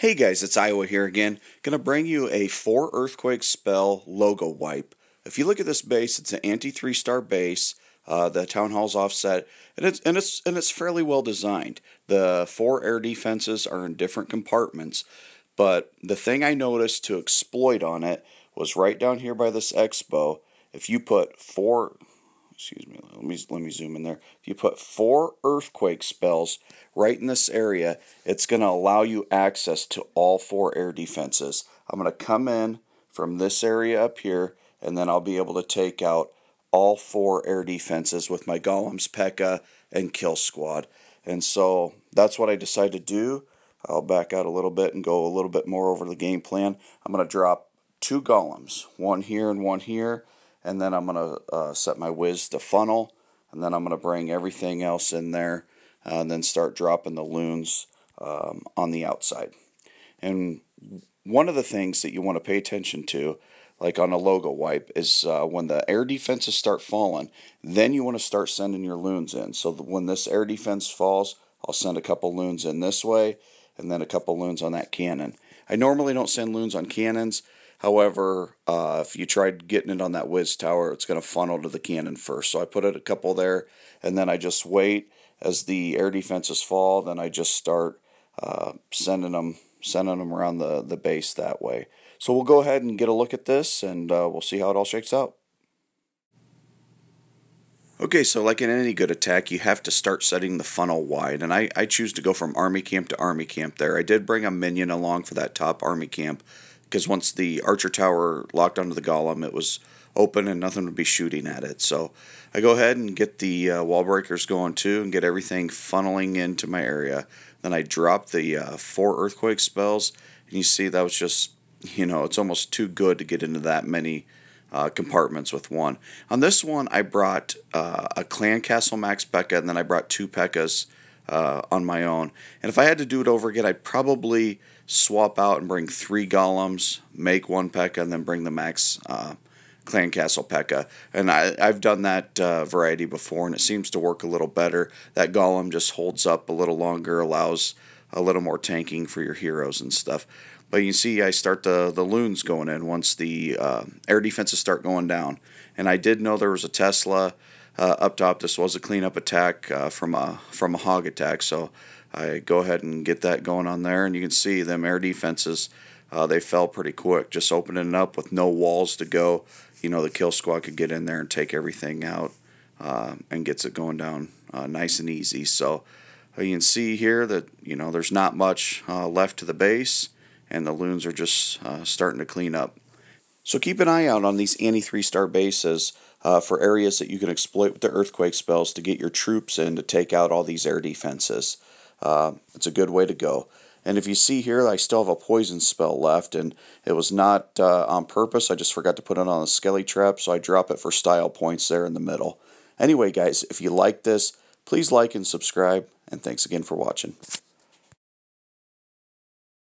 Hey guys, it's Iowa here again. Going to bring you a 4 Earthquake spell Logowipe. If you look at this base, it's an anti 3-star base. The Town Hall's offset, and it's fairly well designed. The 4 air defenses are in different compartments, but the thing I noticed to exploit on it was right down here by this expo. If you put 4, excuse me, let me zoom in there. If you put 4 earthquake spells right in this area, it's going to allow you access to all 4 air defenses. I'm going to come in from this area up here, and then I'll be able to take out all 4 air defenses with my golems, Pekka, and kill squad. And so that's what I decided to do. I'll back out a little bit and go a little bit more over the game plan. I'm going to drop 2 golems, one here and one here. And then I'm going to set my whiz to funnel, and then I'm going to bring everything else in there, and then start dropping the loons on the outside. And one of the things that you want to pay attention to, like on a Logowipe, is when the air defenses start falling, then you want to start sending your loons in. So when this air defense falls, I'll send a couple loons in this way, and then a couple loons on that cannon. I normally don't send loons on cannons. However, if you tried getting it on that whiz tower, it's going to funnel to the cannon first. So I put a couple there, and then I just wait as the air defenses fall. Then I just start sending them around the base that way. So we'll go ahead and get a look at this, and we'll see how it all shakes out. Okay, so like in any good attack, you have to start setting the funnel wide, and I choose to go from army camp to army camp there. I did bring a minion along for that top army camp, because once the archer tower locked onto the golem, it was open and nothing would be shooting at it. So I go ahead and get the wall breakers going too and get everything funneling into my area. Then I drop the 4 earthquake spells, and you see that was just, you know, it's almost too good to get into that many compartments with one. On this one, I brought a clan castle max Pekka, and then I brought 2 Pekkas on my own. And if I had to do it over again, I'd probably swap out and bring 3 golems, make 1 Pekka, and then bring the max clan castle Pekka. And I've done that variety before, and it seems to work a little better. That golem just holds up a little longer, allows a little more tanking for your heroes and stuff. But you can see I start the loons going in once the air defenses start going down. And I did know there was a Tesla up top. This was a cleanup attack from a hog attack, so I go ahead and get that going on there, and you can see them air defenses, they fell pretty quick, just opening it up with no walls to go. You know, the kill squad could get in there and take everything out and gets it going down nice and easy. So you can see here that, you know, there's not much left to the base, and the loons are just starting to clean up. So keep an eye out on these anti-3-star bases for areas that you can exploit with the earthquake spells to get your troops in to take out all these air defenses. It's a good way to go. And if you see here, I still have a poison spell left, and it was not on purpose. I just forgot to put it on a skelly trap, so I drop it for style points there in the middle. Anyway, guys, if you like this, please like and subscribe, and thanks again for watching.